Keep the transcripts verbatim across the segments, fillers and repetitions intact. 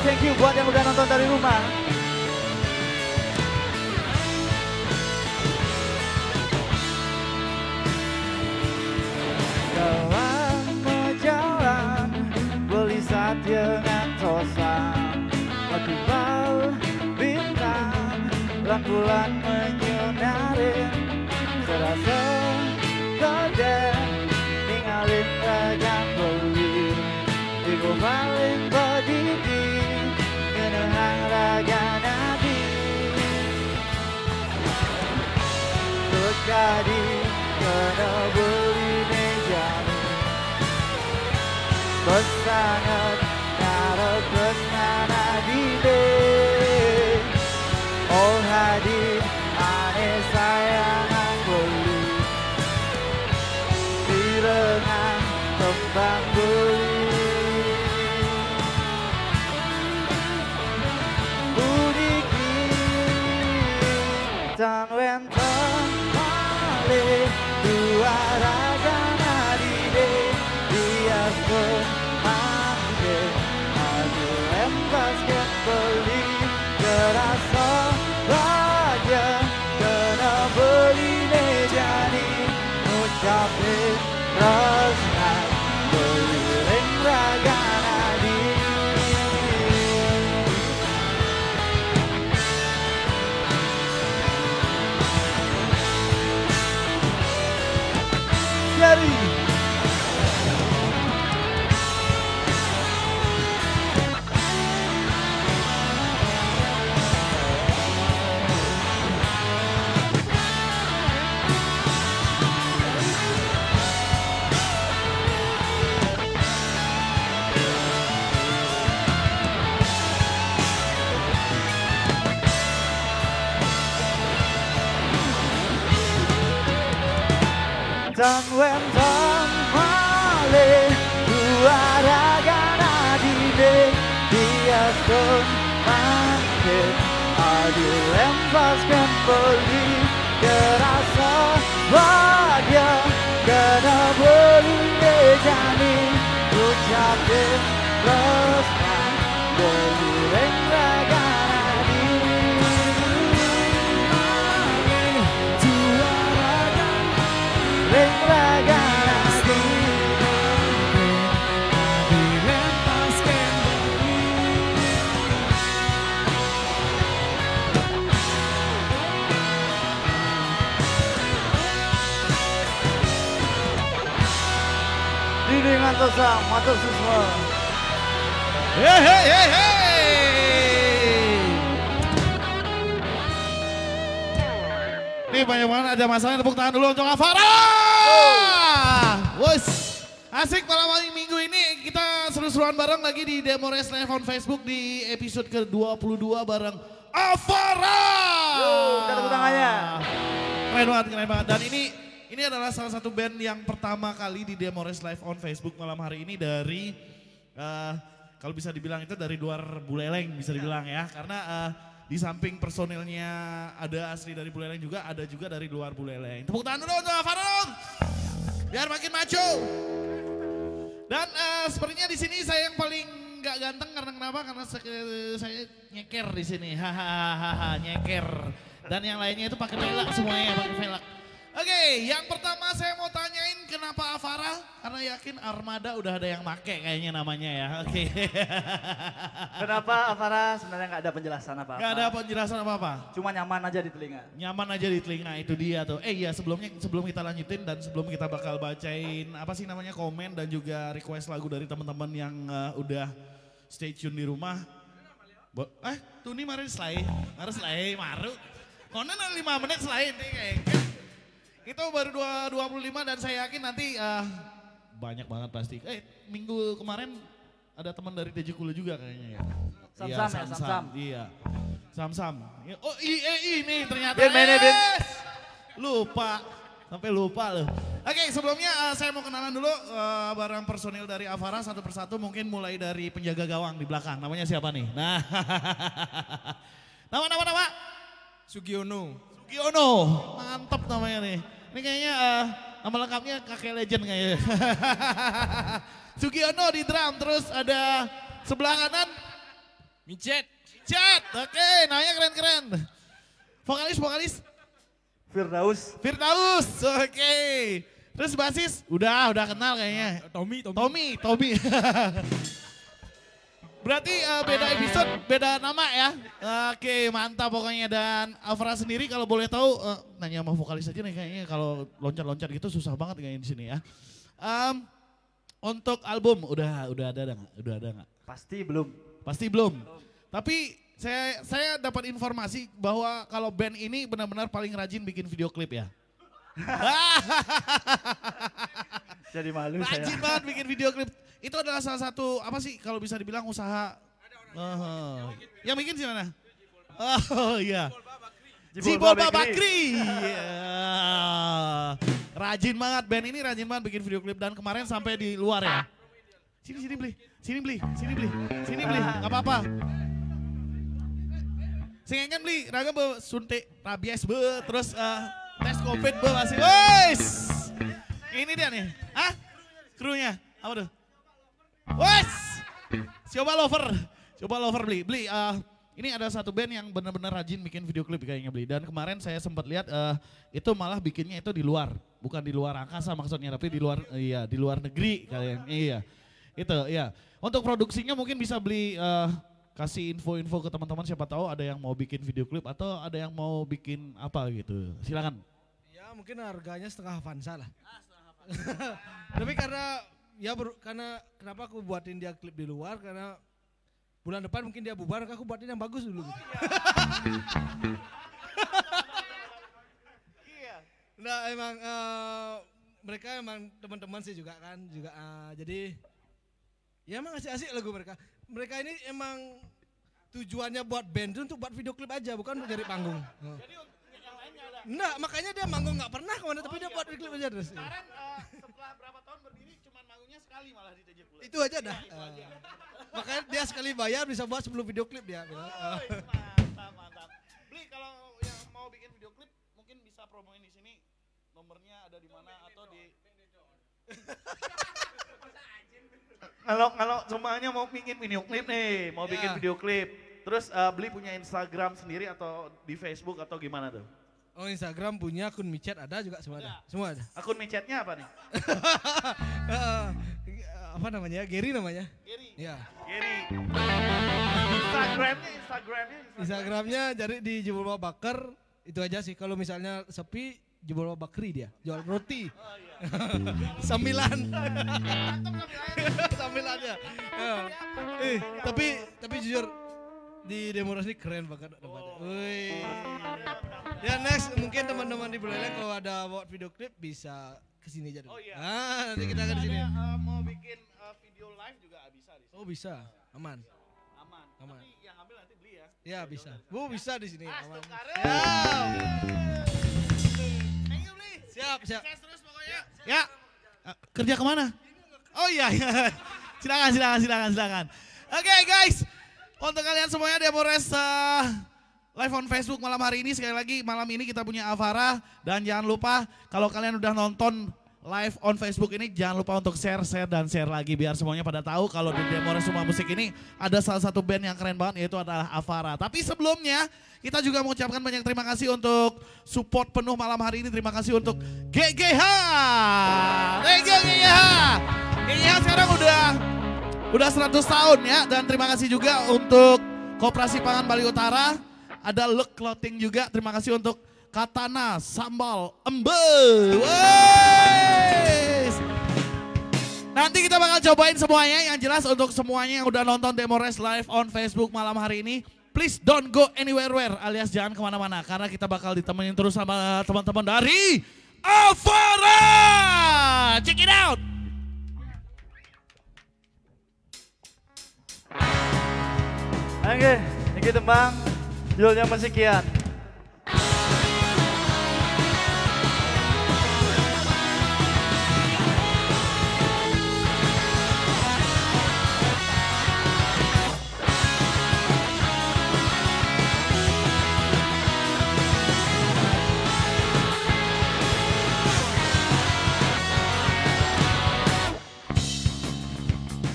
Thank you buat yang udah nonton dari rumah. Jalan jalan beli satya ngantosan, mekubal bintang, lampulan menyunarin, serasa kode tinggalin kejang beli, ibu paling berdiri. Nabi terjadi karena beli menjadi pesanat cara pesana di be oh hadi ane sayang beli di renang tembang beli. Dan wenteng malih dua raga nadide biar bermande aku lempas kembali kerasa raja kena beli nejani ucapin resna beli raga nadide. Dan wentang malih dua raga nadide dia pun manggil adu lempas kembali kerasa bahagia karena beli jani ucapin resna beli raga Matosa, matosa semua. Hei, hei, hei, hei. Ini banyak banget ada masalah, tepuk tangan dulu untuk Avara. Wes, asik malam minggu ini kita seru-seruan bareng lagi di Demores Live on Facebook di episode ke dua puluh dua bareng Avara. Kita tepuk tangannya. Keren banget, keren banget. Dan ini Ini adalah salah satu band yang pertama kali di Demores Live on Facebook malam hari ini dari, uh, kalau bisa dibilang itu dari luar Buleleng bisa dibilang ya. Karena uh, Di samping personilnya ada asli dari Buleleng juga, ada juga dari luar Buleleng. Tepuk tangan dulu untuk Avara dong, biar makin maco. Dan uh, sepertinya di sini saya yang paling nggak ganteng karena kenapa? Karena saya nyeker di sini, hahaha nyeker. Dan yang lainnya itu pakai velg semuanya, pakai velg. Oke, yang pertama saya mau tanyain kenapa Avara? Karena yakin Armada udah ada yang make kayaknya namanya ya. Oke. Kenapa Avara? Sebenarnya nggak ada penjelasan apa-apa. Nggak ada penjelasan apa-apa. Cuma nyaman aja di telinga. Nyaman aja di telinga, itu dia tuh. Eh iya sebelumnya sebelum kita lanjutin dan sebelum kita bakal bacain apa sih namanya komen dan juga request lagu dari teman-teman yang uh, udah stay tune di rumah. Bo eh Tuni mari selai, mari selai maru. Konon lima menit selain kayak. Itu baru dua puluh lima dan saya yakin nanti uh, banyak banget pasti. Eh minggu kemarin ada teman dari Tejukulu juga kayaknya ya. Sam-sam ya, sam-sam. Iya, sam-sam. Iya. Oh I E I nih ternyata. Ben, ben, ben. Lupa, sampai lupa loh. Oke okay, sebelumnya uh, saya mau kenalan dulu uh, barang personil dari Avara satu persatu. Mungkin mulai dari penjaga gawang di belakang. Namanya siapa nih? Nah, nama-nama-nama? Sugiono. Sugiono, mantep namanya nih. Ini kayaknya uh, nama lengkapnya kakek legend kayaknya. Sugiono di drum, terus ada sebelah kanan. Micet. Micet, oke okay, namanya keren-keren. Vokalis-vokalis. Firdaus. Firdaus, oke. Okay. Terus basis, udah, udah kenal kayaknya. Tommy, Tommy. Tommy, Tommy. Berarti uh, beda episode, beda nama ya. Oke, okay, mantap pokoknya. Dan Avara sendiri kalau boleh tahu, uh, nanya sama vokalis aja nih kayaknya kalau loncat-loncat gitu susah banget kayaknya di sini ya. Um, untuk album udah udah ada nggak? Udah ada nggak? Pasti belum. Pasti belum. belum. Tapi saya saya dapat informasi bahwa kalau band ini benar-benar paling rajin bikin video klip ya. Jadi malu saya. Rajin banget bikin video klip. Itu adalah salah satu, apa sih kalau bisa dibilang usaha. Ada orang uh, yang bikin sih mana? Oh iya. Jibolba Bakri. Yeah. Rajin banget, band ini rajin banget bikin video klip. Dan kemarin sampai di luar ya. Sini, sini beli, sini beli, sini beli, sini beli, gak apa-apa. Sengengen beli, raga be, suntik, rabies be, terus uh, tes covid be masih. Wois! Ini dia nih, ah krunya, apa tuh? Wes, coba lover, coba lover beli, beli. Uh, ini ada satu band yang benar-benar rajin bikin video klip kayaknya beli. Dan kemarin saya sempat lihat uh, itu malah bikinnya itu di luar, bukan di luar angkasa maksudnya, tapi di luar, iya di luar negeri kalian, iya. Itu, iya. Untuk produksinya mungkin bisa beli, uh, kasih info-info ke teman-teman siapa tahu ada yang mau bikin video klip atau ada yang mau bikin apa gitu. Silakan. Ya mungkin harganya setengah Avanza lah. Ah, setengah Avanza. Tapi karena ya ber, karena kenapa aku buatin dia klip di luar karena bulan depan mungkin dia bubar, aku buatin yang bagus dulu. Oh, iya. Nah emang uh, mereka emang teman-teman sih juga kan, juga uh, jadi ya emang asik-asik lagu mereka. Mereka ini emang tujuannya buat band itu untuk buat video klip aja, bukan untuk cari panggung. Oh. Jadi untuk yang lain nggak ada? Nggak, makanya dia manggung nggak pernah kemana, oh, tapi iya, dia buat video klip aja terus. Sekarang uh, setelah berapa tahun berdiri? Sekali malah ditejepulan. Itu aja dah. Ya, itu aja. Uh, makanya dia sekali bayar bisa buat sepuluh video klip dia. Oh, uh. Mantap, mantap. Beli kalau yang mau bikin video klip mungkin bisa promoin di sini. Nomornya ada di mana atau di Kalau kalau semuanya mau bikin video klip nih, mau yeah. bikin video klip. Terus uh, beli punya Instagram sendiri atau di Facebook atau gimana tuh? Oh Instagram punya, akun micet ada juga semua ada. ada. Semua ada. Akun micetnya apa nih? uh, apa namanya? Gary namanya? Gary. Ya. Gary. Instagramnya, Instagramnya. Instagramnya cari Instagram di Jebol Baker, itu aja sih. Kalau misalnya sepi, Jebol Bakri dia. Jual roti. Oh, iya. Sambilan. Sambilannya. Eh, tapi tapi jujur di Demores ini keren banget tempatnya. Wih. Ya next mungkin teman-teman di Buleleng kalau ada buat video klip bisa kesini aja dulu. Oh iya. Ah, nanti kita akan kesini. Uh, mau bikin uh, video live juga bisa di sini. Oh bisa, aman. Aman. Aman. Tapi yang ambil nanti beli ya. Ya video bisa. Bu bisa di sini. Aman. Ya. Thank you beli. Siap siap. Sukses terus pokoknya. Ya. Uh, kerja kemana? Oh iya. Silakan silakan silakan silakan. Oke okay, guys. Untuk kalian semuanya Demores uh, live on Facebook malam hari ini. Sekali lagi malam ini kita punya Avara. Dan jangan lupa kalau kalian udah nonton live on Facebook ini, jangan lupa untuk share, share, dan share lagi. Biar semuanya pada tahu kalau di Demores Rumah Musik ini ada salah satu band yang keren banget, yaitu adalah Avara. Tapi sebelumnya kita juga mengucapkan banyak terima kasih untuk support penuh malam hari ini. Terima kasih untuk G G H. Thank you G G H. G G H sekarang udah udah seratus tahun ya. Dan terima kasih juga untuk Koperasi Pangan Bali Utara. Ada Look Clothing juga. Terima kasih untuk Katana Sambal Embe. Weis. Nanti kita bakal cobain semuanya. Yang jelas untuk semuanya yang udah nonton Demores live on Facebook malam hari ini, please don't go anywhere-where, alias jangan kemana-mana, karena kita bakal ditemenin terus sama teman-teman dari Avara. Check it out. Oke, ini tembang judulnya masih kian.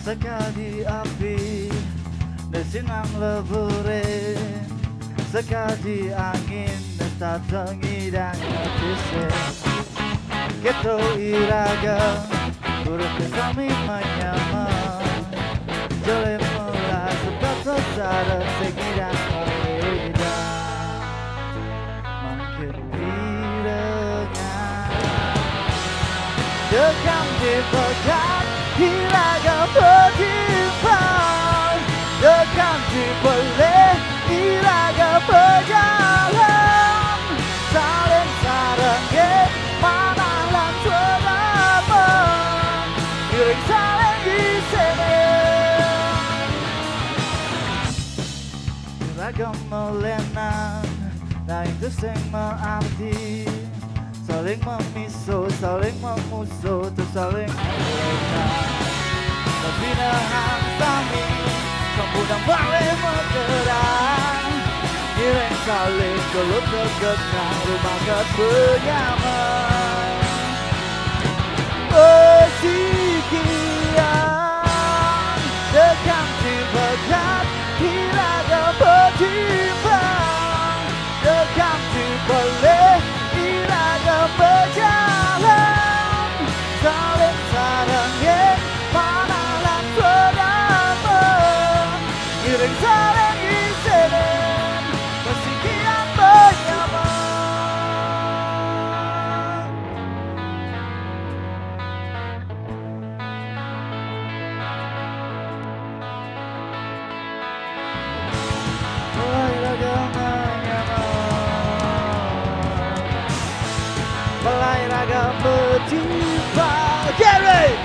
Sekali api bersinar lebure, sekali angin tetap tengi dan ngetise. Keto iraga buruk kesami menyama, joleh mula sebab sesara segi dan berbeda. Makin didengar dekam di pekat iraga berkibar, dekam di boleh iraga berjalan, saling sarangnya panah langsung lapang, giring saling di sini. Iraga melenan, nah itu sing mengarti, saling memisu, saling memusuh, terus saling melenan. Tapi nahan sami, sempurna balik bergerak, direng saling gelut tergetang, rumah kesenyaman. Bersikian, dekam di bekat, hirada berjimbang, dekam di balik, hirada berjalan, saling sarangnya. Berjimbang, get ready.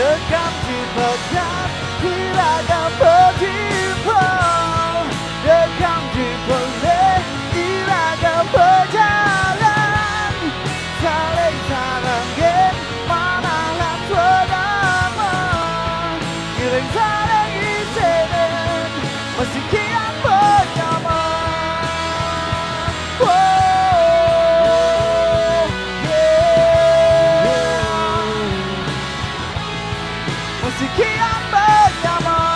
Dekam di badan, bila ada berjimbang. Dekam di boleh, iraga berjalan, saling sarangin, panah langsung aman, giring saling izinin, masih kian bernyaman. Oh, yeah, masih kian bernyaman.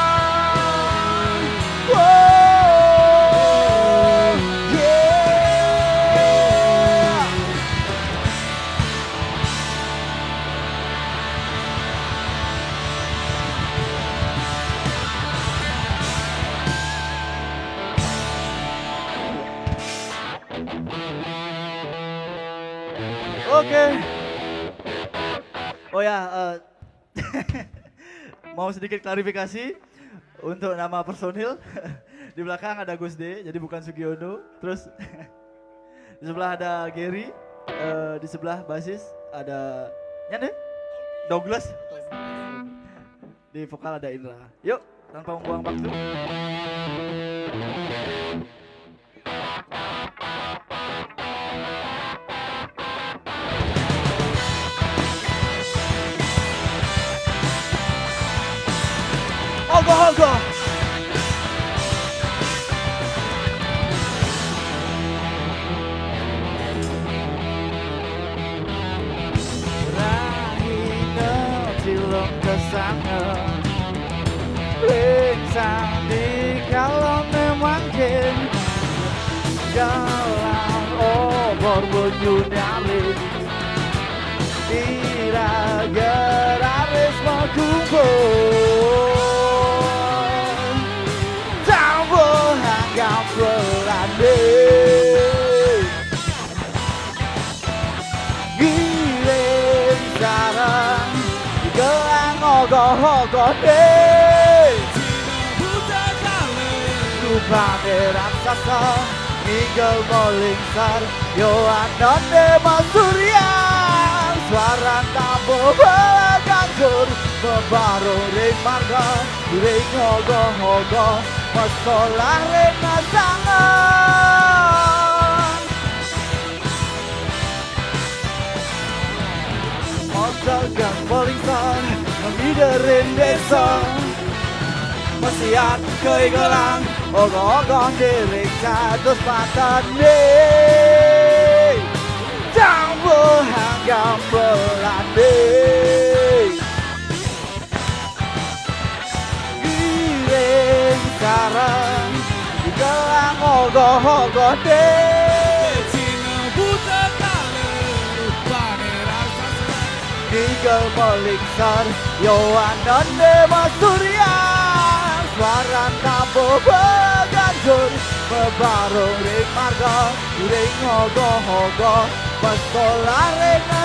Oke, oh ya, uh, mau sedikit klarifikasi untuk nama personil. Di belakang ada Gus D, jadi bukan Sugiono. Terus di sebelah ada Gary, uh, di sebelah basis ada Nyane, Douglas. Di vokal ada Indra. Yuk, tanpa membuang waktu. Ogoh ogoh. Sandi kalau memang jen jalan obor bujur nyali tidak geraris mau kumpul tambah agak berani giling sarang gelang ogoh-ogoh deh Pakai raksasa, Miguel Molingsar, Yohanan Demas Surian Suara tambah belakangkur, membarung ring marga Ring hogo-hogo, masalah rena sangat Mosel gang Molingsar, memiderin desa Mesiat keigelang Ogoh-ogoh diri satu sepatan deh Jambu hanggam berlandai Giring karang Di gelang ogoh-ogoh deh Cina buta tangan Pane raksasa Tiga meliksar Yohanan Demas Surya Suara tambah berganjur Berbarung ring marga Ring hogo-hogo Pestola rena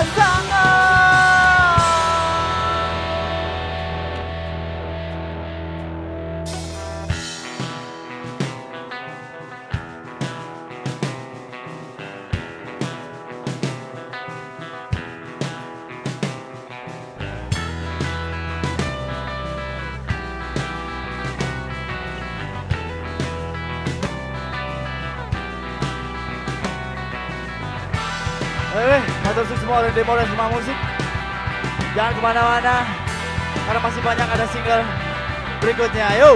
Untuk semua orang Demores Rumah Musik, jangan kemana-mana karena masih banyak ada single berikutnya. Yo.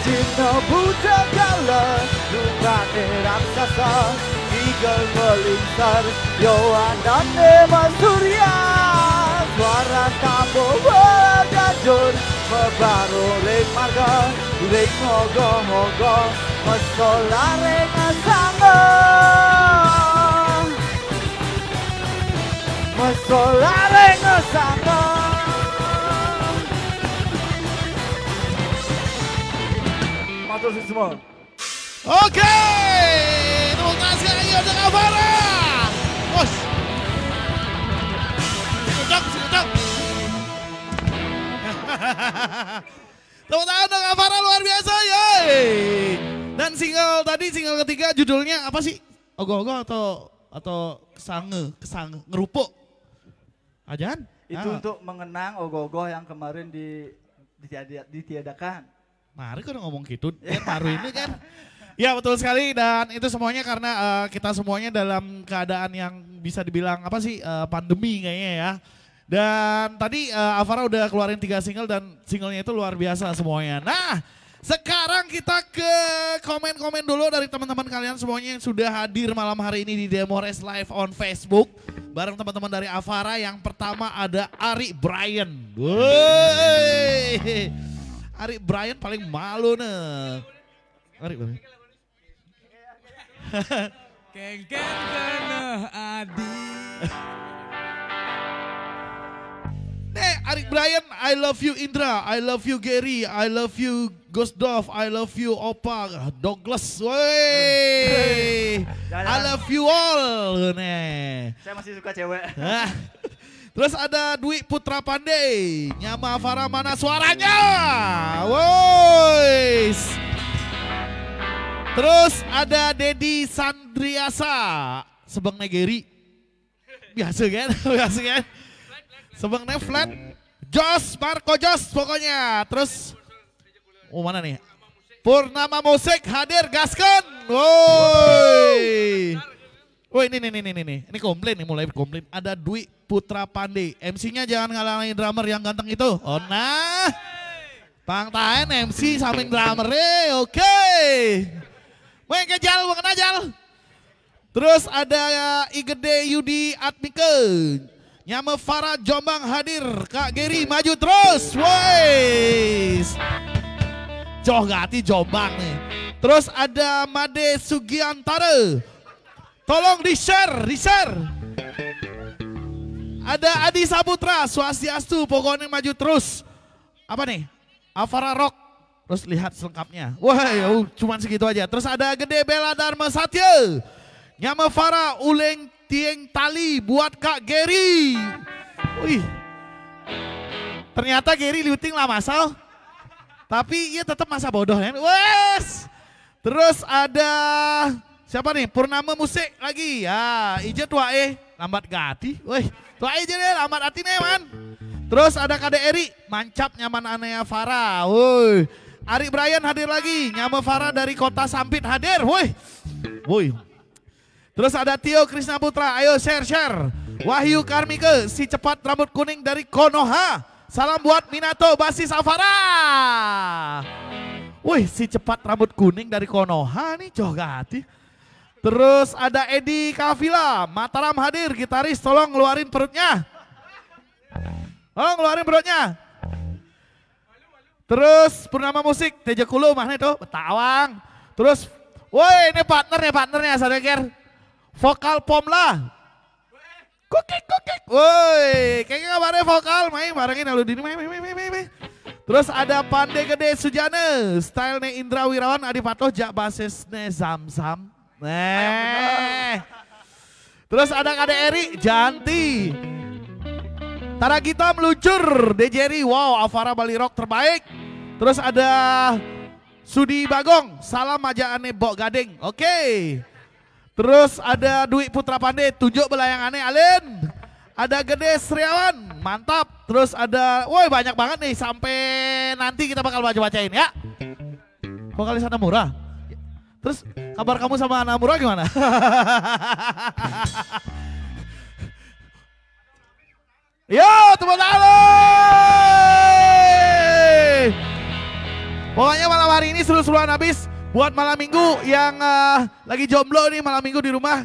Cinta buta galah, lupane raksasa, Miguel Molingsar, Yohanan Demas Surya, suara tambor berganjur, berbarung ring marga, ring hogo-hogo, mesola rena sangat, mesola rena sangat. Terus semua. Oke, terima kasih lagi untuk Avara. Bos. Cocok, cocok. Terima kasih untuk Avara luar biasa, yoi. Dan single tadi single ketiga judulnya apa sih? Ogoh-ogoh atau atau kesange, kesange, ngerupuk. Ajan? Itu ah. Untuk mengenang ogoh-ogoh yang kemarin di ditiadakan. Mari kan ngomong gitu, ya baru ini kan. Ya betul sekali dan itu semuanya karena uh, kita semuanya dalam keadaan yang bisa dibilang apa sih uh, pandemi kayaknya ya. Dan tadi uh, Avara udah keluarin tiga single dan singlenya itu luar biasa semuanya. Nah sekarang kita ke komen-komen dulu dari teman-teman kalian semuanya yang sudah hadir malam hari ini di Demores Live on Facebook. Bareng teman-teman dari Avara yang pertama ada Ari Brian. Woi. Ari Brian paling malu nih. Ari Brian. Keng keng keneh Adi. Nih Ari Brian, I love you Indra, I love you Gary, I love you Gus Dov, I love you, Opa, Douglas, wey, I love you all, nih. Saya masih suka cewek. Terus ada Dwi Putra Pandey, Nyama Avara mana suaranya, woi. Terus ada Dedi Sandriasa, Sebang Negeri, biasa kan, biasa kan, Sebang ne flat, Jos, Marco Jos pokoknya, terus. Oh mana nih? Purnama Musik hadir gaskan. Woi. Woi ini nih nih nih ini komplain nih, mulai komplain. Ada Dwi Putra Pandey. M C-nya jangan ngalangin drummer yang ganteng itu. Oh nah. Pangtain M C samping drummer. Oke. Okay. Woi kejal, kena jal. Terus ada Igede Yudi Atmike. Nyama Farah Jombang hadir. Kak Geri maju terus. Woi. Joh gati Jombang nih. Terus ada Made Sugiantara. Tolong di-share, di-share. Ada Adi Saputra, Swastiastu, pokoknya maju terus. Apa nih? Avara Rock. Terus lihat selengkapnya. Wah, oh, cuman segitu aja. Terus ada Gede Bela Dharma Satya. Nyama Farah Uleng Tieng Tali buat Kak Geri. Wih. Ternyata Geri liuting lah masal. Tapi ya tetap masa bodoh kan. Wes. Terus ada siapa nih? Purnama Musik lagi. Ya, ijet wae lambat gati. Weh, wae je deh lambat atine man. Terus ada K D R I, mancap nyaman anea Farah. Woi. Ari Brian hadir lagi. Nyama Farah dari Kota Sampit hadir. Woi. Woi. Terus ada Tio Krisna Putra. Ayo share share. Wahyu Karmike si cepat rambut kuning dari Konoha. Salam buat Minato basis Avara. Wih si cepat rambut kuning dari Konoha nih Jogati. Terus ada Edi Kavila, Mataram hadir gitaris, tolong ngeluarin perutnya. Tolong ngeluarin perutnya. Terus Purnama Musik, Teja Kulu mana itu, Betawang. Terus, woi ini partnernya partnernya Sadeker. Vokal Pomla. Kukik kukik, woi, kayaknya kabarnya vokal, main barengin lalu dini, main, main, main, main, main. Terus ada Pandai Gede Sujane, stylenya Indra Wirawan, Adi Patoh, jak basisnya Zam-Zam. Nah, terus ada Kade Eri, Janti, Tara Gita meluncur, D J R I, wow, Avara Bali Rock terbaik. Terus ada Sudi Bagong, salam aja aneh Bok Gading, oke. Okay. Terus ada Dwi Putra Pandey, tunjuk belayangannya Alin. Ada Gede Sriawan, mantap. Terus ada, woi banyak banget nih, sampai nanti kita bakal baca-bacain ya. Vokalis Anamura. Terus kabar kamu sama Anamura gimana? Yo, teman-teman. Pokoknya malam hari ini seru-seruan habis. Buat malam minggu yang uh, lagi jomblo nih malam minggu di rumah,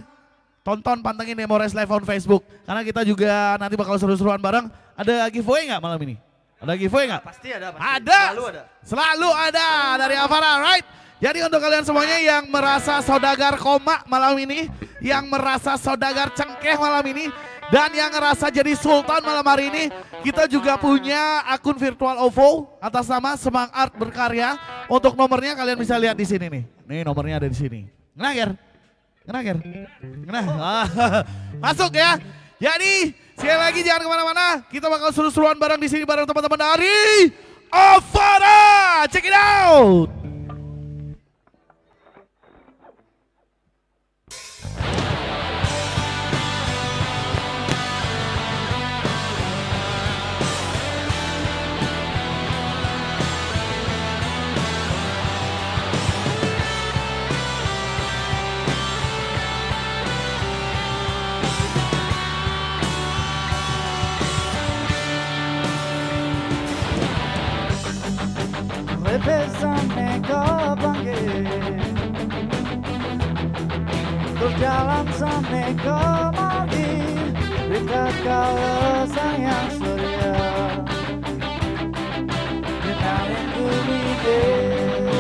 tonton pantengin Demores Live on Facebook. Karena kita juga nanti bakal seru-seruan bareng. Ada giveaway nggak malam ini? Ada giveaway nggak? Pasti ada. Pasti. Ada. Selalu ada. Selalu ada dari Avara, right? Jadi untuk kalian semuanya yang merasa saudagar koma malam ini, yang merasa saudagar cengkeh malam ini, dan yang ngerasa jadi sultan malam hari ini, kita juga punya akun virtual O V O atas nama Semang Art Berkarya. Untuk nomornya kalian bisa lihat di sini nih. Nih nomornya ada di sini. Nah, Ger. Nah, Ger. Nah. Masuk ya. Jadi, sekali lagi jangan kemana-mana. Kita bakal seru-seruan bareng di sini bareng teman-teman dari Avara. Check it out. Besannya kau panggil, berjalan sampai kau mati, dekat kalau sayang surya, kenalin bumi deh.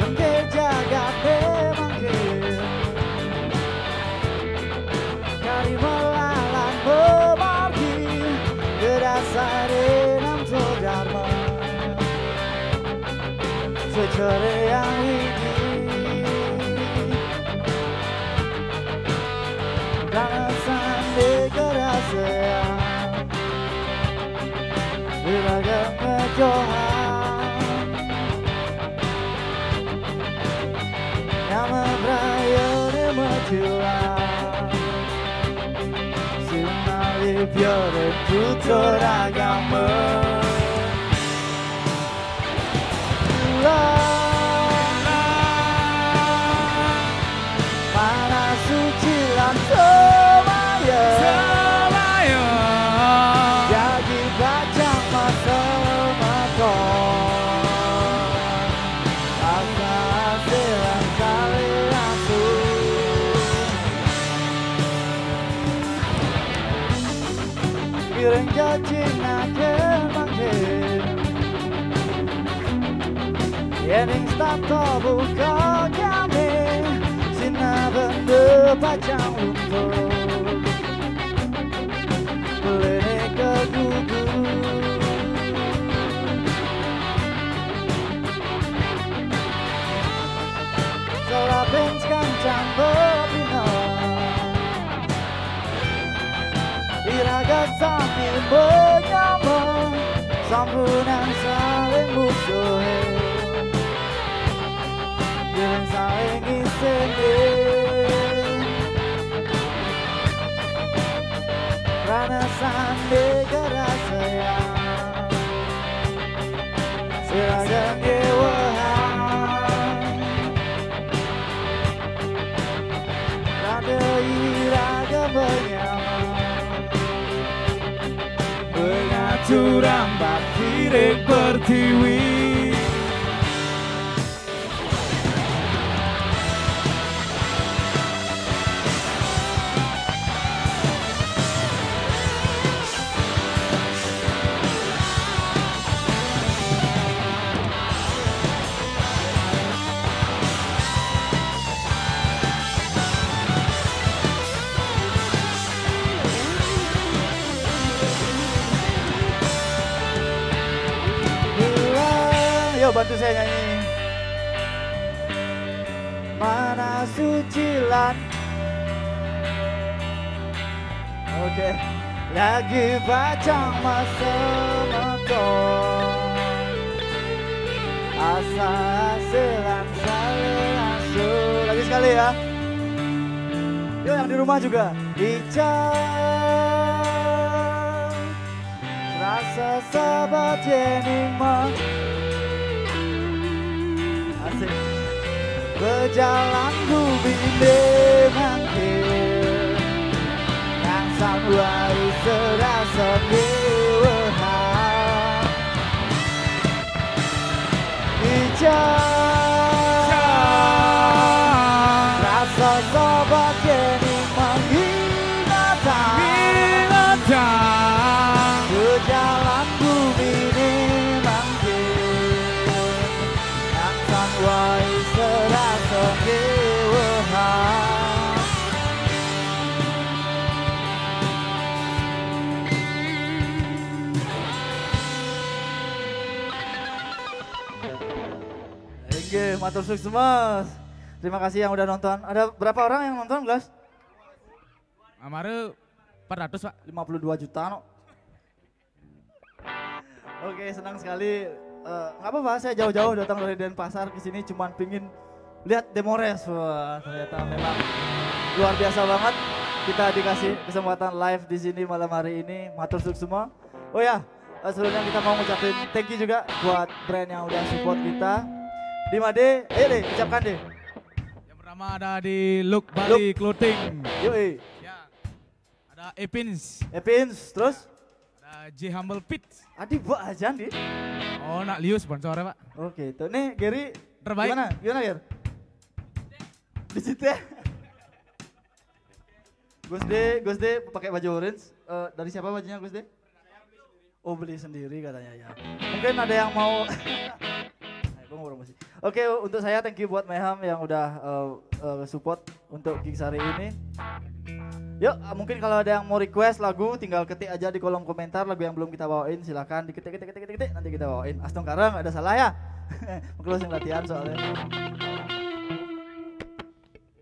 Tempat jaga pemanggil, dari melalang pemanggil. July. Sinari biore tutur agama. Mana suci lan semaya. Semaya. Jadi baca masa mata. Asa silang kali langsung. Bireng jadi nake mangke. Yening stato buka kami Sina bende pacang lumpuh Buleleng ke gugur Solapin sekancang bebina Iraga sambil menyambung Sambunan saling musuhin yang saling iseng Rana sande kerasa ya Silahkan dewahan Rada iraga benyaman Mengatur ambat kirik pertiwi Bantu saya nyanyi. Mana sucilan. Oke. Okay. Lagi baca masa mata. Asa silang saling asuh. Lagi sekali ya. Yuk yang di rumah juga. Hijau. Rasa sahabat jening mang. Berjalan ku bimbing hampir yang sampai serasa diwehan hijau rasa sobat kini menghinatang hinatang berjalan ku bimbing hampir yang sampai serasa kewehan oke, matur suwun semua. Terima kasih yang udah nonton. Ada berapa orang yang nonton, Glas? Amare empat ratus, Pak. lima puluh dua juta, no. Oke, senang sekali. Uh, gak apa-apa, saya jauh-jauh datang dari Denpasar ke sini cuman pingin lihat Demores. Wah, ternyata memang luar biasa banget. Kita dikasih kesempatan live di sini malam hari ini. Matur suwun semua. Oh ya, uh, sebelumnya kita mau ngucapin thank you juga buat brand yang udah support kita. Dimade, ayo deh, ucapkan deh. Yang pertama ada di Look Bali Clothing. Yoi. Ya. Ada Evans. Evans, terus? Ada J Humble Pit. Adik buat aja nih. Oh, nak liu sponsornya, Pak. Oke, itu. Nih, Gary, terbaik. Gimana, gimana, Ger? Dicit ya? Gus D, Gus D pakai baju orange. Uh, dari siapa bajunya, Gus D? Oh, beli sendiri katanya ya. Mungkin ada yang mau... Oke, untuk saya thank you buat Meham yang udah uh, uh, support untuk gigs hari ini. Yuk, mungkin kalau ada yang mau request lagu, tinggal ketik aja di kolom komentar lagu yang belum kita bawain, silakan diketik, ketik, ketik, ketik, nanti kita bawain. Astong karang, ada salah ya? Closing latihan soalnya.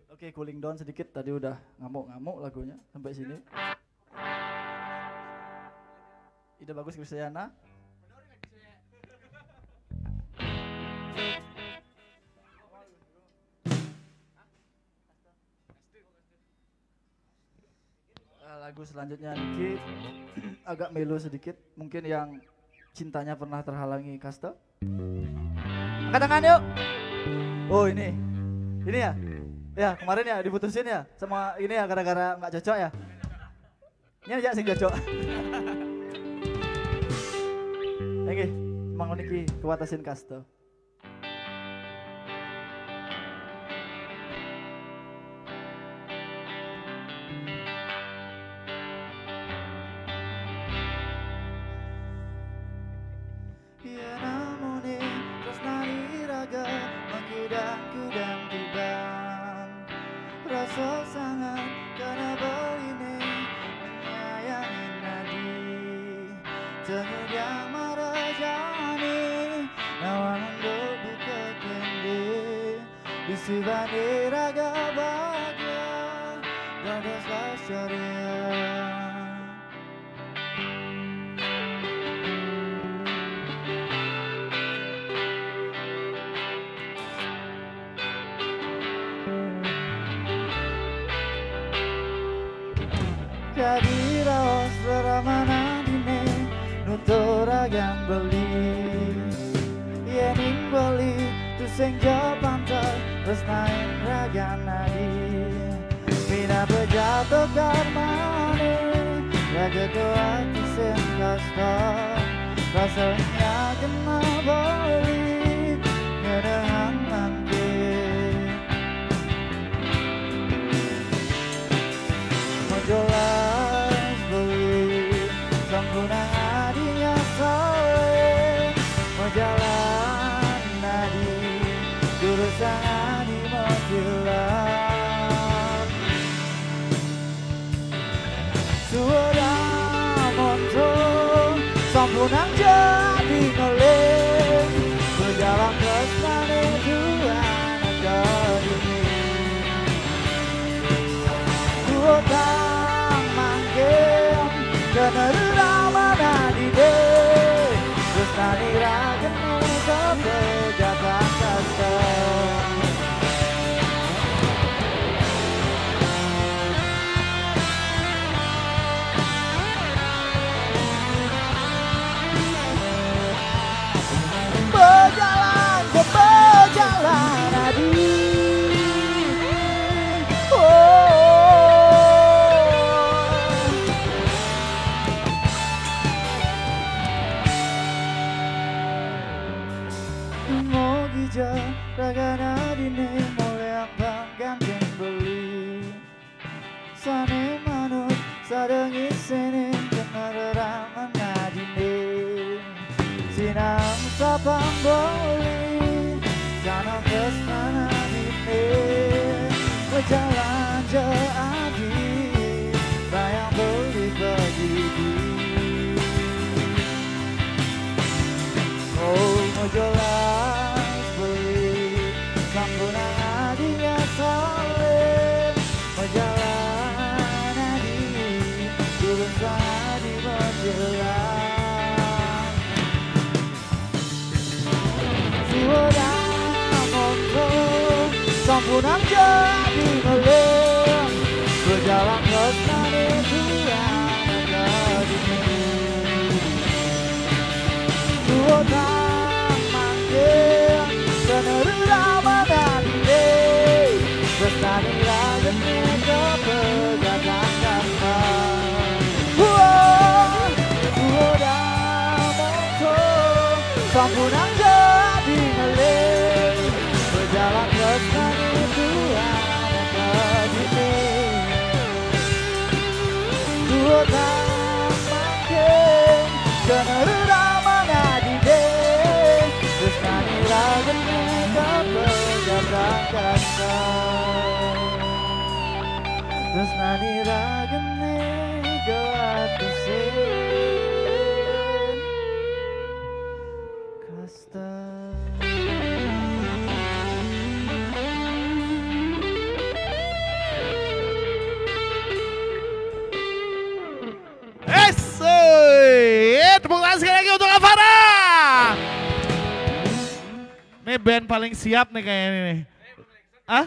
Oke, okay, cooling down sedikit, tadi udah ngamuk-ngamuk lagunya sampai sini. Ide bagus Kristiana. lagu selanjutnya Niki agak melo sedikit, mungkin yang cintanya pernah terhalangi Kasta. Angkat tangan yuk. Oh ini, ini ya, ya kemarin ya diputusin ya, sama ini ya gara-gara nggak cocok ya. Ini aja sih cocok. Oke, Mang Niki kewatasin Kasta. Band paling siap nih kayaknya nih. Ah?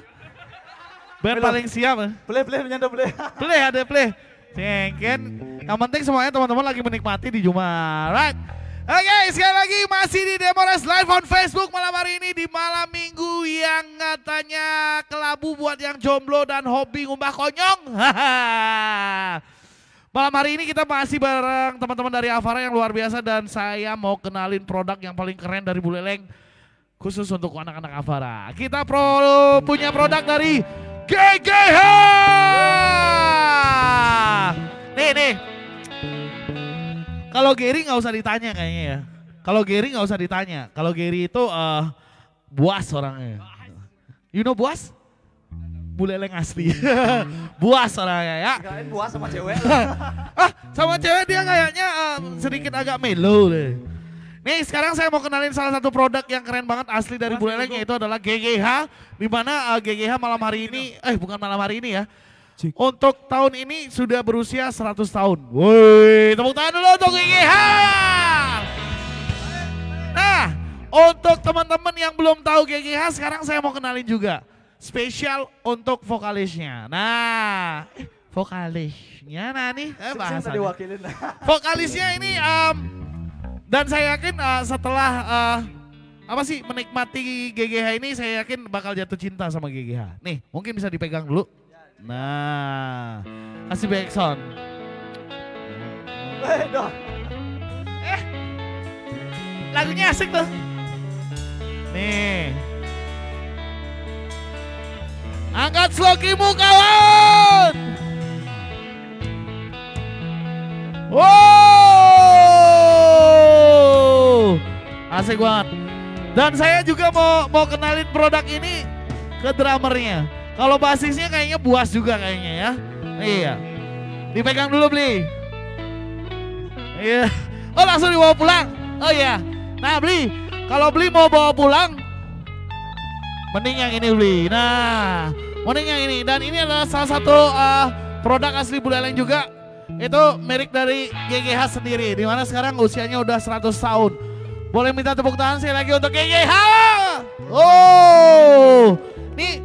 Band paling siap. Play play menyandar play. Play ada play. Cengken. Yang penting semuanya teman-teman lagi menikmati di Jumat. Right. Oke, okay, sekali lagi masih di Demores Live on Facebook malam hari ini di malam minggu yang katanya kelabu buat yang jomblo dan hobi ngumbah konyong. Malam hari ini kita masih bareng teman-teman dari Avara yang luar biasa dan saya mau kenalin produk yang paling keren dari Buleleng khusus untuk anak-anak Avara. Kita pro punya produk dari G G H. Nih, nih. Kalau Gary nggak usah ditanya kayaknya ya. Kalau Gary nggak usah ditanya. Kalau Gary itu uh, buas orangnya. You know buas? Buleleng asli. Buas orangnya ya. Kalian buas sama cewek. Ah, sama cewek dia kayaknya uh, sedikit agak melo deh. Nih sekarang saya mau kenalin salah satu produk yang keren banget asli dari Buleleng yaitu adalah G G H. Dimana uh, G G H malam hari ini, eh bukan malam hari ini ya. Cik. Untuk tahun ini sudah berusia seratus tahun. Woi, tepuk tangan dulu untuk G G H. Nah, untuk teman-teman yang belum tahu G G H, sekarang saya mau kenalin juga. Spesial untuk vokalisnya. Nah, eh, vokalisnya nah nih. Eh, bahasanya. Vokalisnya ini, um, dan saya yakin uh, setelah uh, apa sih menikmati G G H ini, saya yakin bakal jatuh cinta sama G G H. Nih, mungkin bisa dipegang dulu. Nah, kasih back sound. Eh, lagunya asik tuh. Nih. Angkat slokimu kawan. Wow, asik banget. Dan saya juga mau mau kenalin produk ini ke drummernya. Kalau basisnya kayaknya buas juga kayaknya ya. Iya. Dipegang dulu Bli. Iya. Oh langsung dibawa pulang. Oh iya. Nah Bli, kalau Bli mau bawa pulang, mending yang ini Bli. Nah, mending yang ini. Dan ini adalah salah satu uh, produk asli Buleleng juga. Itu merek dari G G H sendiri. Dimana sekarang usianya udah seratus tahun. Boleh minta tepuk tangan saya lagi untuk G G H. Oh, nih.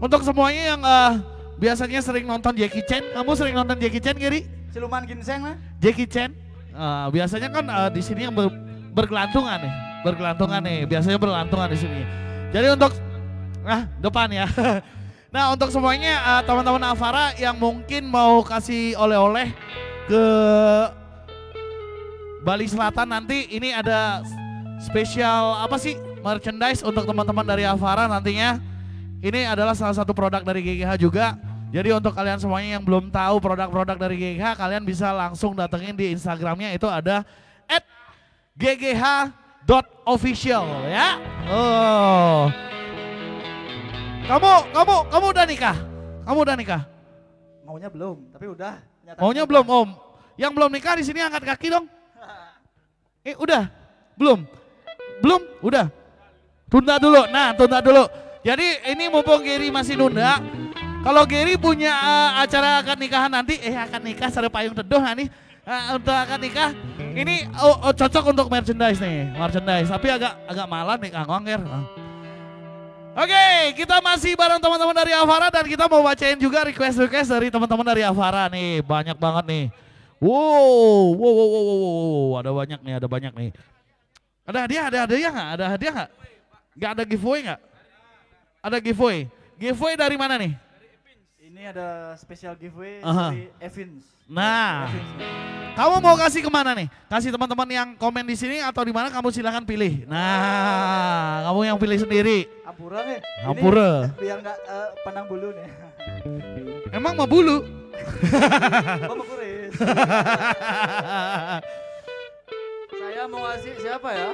Untuk semuanya yang uh, biasanya sering nonton Jackie Chan, kamu sering nonton Jackie Chan Giri? Siluman ginseng lah. Jackie Chan, uh, biasanya kan uh, di sini yang ber, bergelantungan nih, bergelantungan nih, biasanya bergelantungan di sini. Jadi untuk, nah depan ya. Nah untuk semuanya uh, teman-teman Avara yang mungkin mau kasih oleh-oleh ke Bali Selatan nanti, ini ada spesial apa sih merchandise untuk teman-teman dari Avara nantinya. Ini adalah salah satu produk dari G G H juga. Jadi untuk kalian semuanya yang belum tahu produk-produk dari G G H, kalian bisa langsung datengin di Instagramnya, itu ada at g g h dot official ya. Oh. Kamu, kamu, kamu udah nikah? Kamu udah nikah? Maunya belum, tapi udah. Maunya belum Om. Yang belum nikah di sini angkat kaki dong. Eh udah, belum, belum, udah. Tunda dulu, nah tunda dulu. Jadi ini mumpung Gary masih nunda, kalau Gary punya uh, acara akad nikahan nanti, eh akad nikah sare payung teduh nah nih, uh, untuk akad nikah ini oh, oh, cocok untuk merchandise nih, merchandise. Tapi agak agak malam nih Kang Wangger. Uh. Oke, okay, kita masih bareng teman-teman dari Avara dan kita mau bacain juga request-request dari teman-teman dari Avara nih, banyak banget nih. Wow, wow, wow, wow, wow, ada banyak nih, ada banyak nih. Ada hadiah, ada hadiah nggak? Ada hadiah nggak? Nggak ada giveaway nggak? Ada giveaway. Giveaway dari mana nih? Ini ada special giveaway uh-huh. dari Evans. Nah, Evans. Kamu mau kasih kemana nih? Kasih teman-teman yang komen di sini atau di mana kamu silahkan pilih. Nah, oh. kamu yang pilih sendiri. Ampura nih. Ampura. Biar nggak uh, pandang bulu nih. Emang mau bulu? Bapak Kuris. Saya mau kasih siapa ya?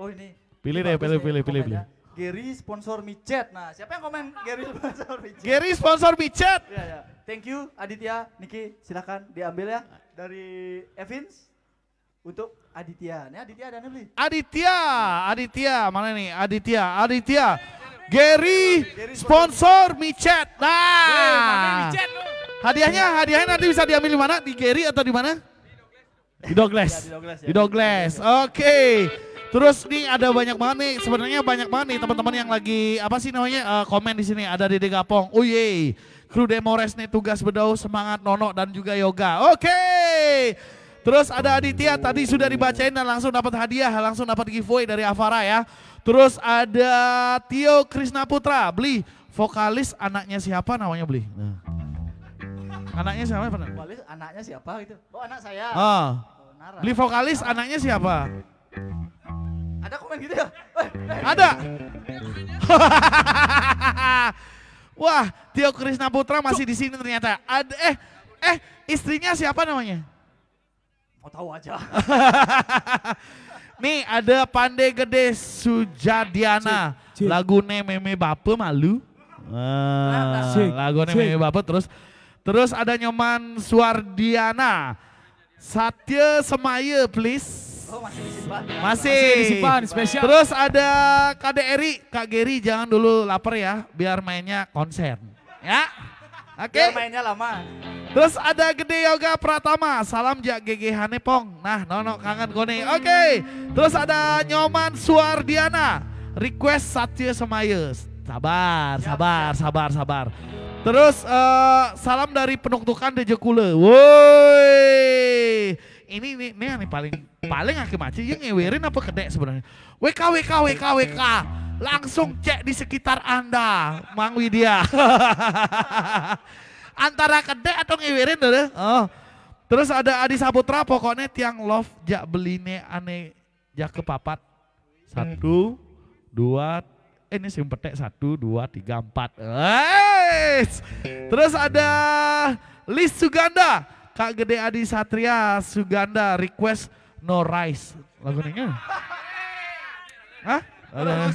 Oh ini. Pilih deh, pilih, pilih, pilih, pilih. Gary sponsor micet. Nah, siapa yang komen Gary sponsor micet? Gary sponsor micet. Ya, ya. Thank you Aditya, Niki, silakan diambil ya dari Evans untuk Aditya. Nih Aditya ada nih. Aditya, Aditya mana nih? Aditya, Aditya. Gary sponsor micet. Nah. Hadiahnya, hadiahnya nanti bisa diambil di mana? Di Gary atau di mana? Di Douglas. Di Douglas. Di Douglas. Oke. Terus nih ada banyak banget nih, sebenarnya banyak banget nih teman-teman yang lagi apa sih namanya uh, komen di sini. Ada Dede Gapong, oh yeay, kru Demores nih tugas bedau, semangat Nono dan juga Yoga. Oke, okay. Terus ada Aditya tadi sudah dibacain dan langsung dapat hadiah, langsung dapat giveaway dari Avara ya. Terus ada Tio Krisna Putra, beli vokalis anaknya siapa namanya beli? Nah. Anaknya siapa? Vokalis anaknya siapa gitu? Oh anak saya. Oh. Oh, beli vokalis Nara. Anaknya siapa? Ada komen gitu ya? Eh, eh. Ada. Wah, Tio Krisna Putra masih di sini ternyata. Ad, eh, eh, istrinya siapa namanya? Mau tahu aja. Nih ada Pandai Gede Sujadiana. Lagune Meme Bape malu. Ah, lagune Meme Bape terus. Terus ada Nyoman Suardiana. Satya Semaya please. Oh, masih disimpan. Ya? Masih. Masih disimpan, spesial. Terus ada K D R I, Kak Geri jangan dulu lapar ya, biar mainnya konser. Ya, oke. Okay. Biar mainnya lama. Terus ada Gede Yoga Pratama, salam jak G G H Nepong. Nah, Nono kangen kone. Oke, okay. Terus ada Nyoman Suardiana, request Satya Semaya. Sabar, sabar, sabar, sabar. Terus uh, salam dari penuktukan Dejekule. Woi. Ini nih nih nih paling paling akhir macam yang ngewerin apa kedek sebenarnya. W K W K W K W K. Langsung cek di sekitar Anda, Mang Widya. Antara kedek atau ngewerin deh. Oh. Terus ada Adi Saputra, pokoknya tiang love jak beline ane jak kepapat. Satu, dua, eh, ini simpetek satu, dua, tiga, empat. Eish. Terus ada Lis Suganda. Kak Gede Adi Satria Suganda request No Rice. Lagunya. Hah? Ada.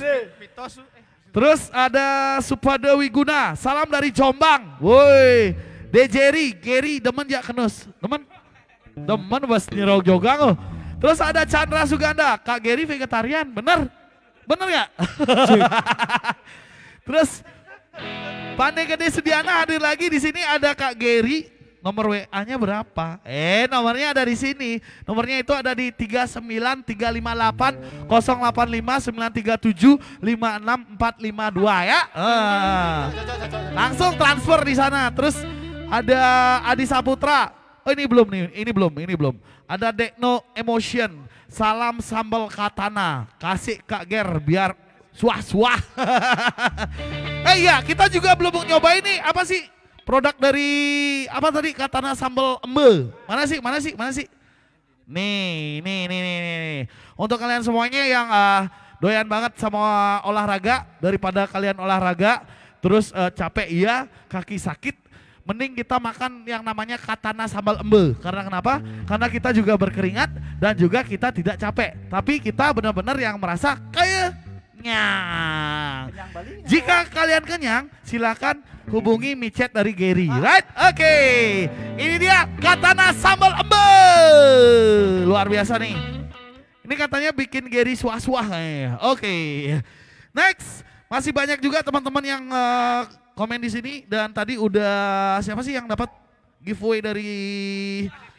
Terus ada Supada Wiguna. Salam dari Jombang. Woi. Dejeri, Geri demen ya kenus. Demen. Demen bas nyerog jogang loh. Terus ada Chandra Suganda. Kak Geri vegetarian, bener? Bener gak? Terus Pandai Gede Sudiana hadir lagi di sini, ada Kak Geri, nomor W A-nya berapa? Eh, nomornya ada di sini. Nomornya itu ada di tiga sembilan tiga lima delapan nol delapan lima sembilan tiga tujuh lima enam empat lima dua ya. Eh. Langsung transfer di sana. Terus ada Adi Saputra. Oh ini belum nih, ini belum, ini belum. Ada Dekno Emotion, salam sambal katana, kasih Kak Ger biar suah-suah. Eh iya, kita juga belum nyobain nih, apa sih produk dari, apa tadi katana sambal embe. Mana sih, mana sih, mana sih? Nih, nih, nih, nih, nih. Untuk kalian semuanya yang uh, doyan banget sama olahraga, daripada kalian olahraga, terus uh, capek iya, kaki sakit, mending kita makan yang namanya katana sambal embe. Karena kenapa? Karena kita juga berkeringat dan juga kita tidak capek. Tapi kita benar-benar yang merasa kayak kenyang. Jika kalian kenyang, silakan hubungi micet dari Gary. Right? Oke. Okay. Ini dia katana sambal embe. Luar biasa nih. Ini katanya bikin Gary suah-suah. Oke. Okay. Next, masih banyak juga teman-teman yang uh, komen di sini, dan tadi udah siapa sih yang dapat giveaway dari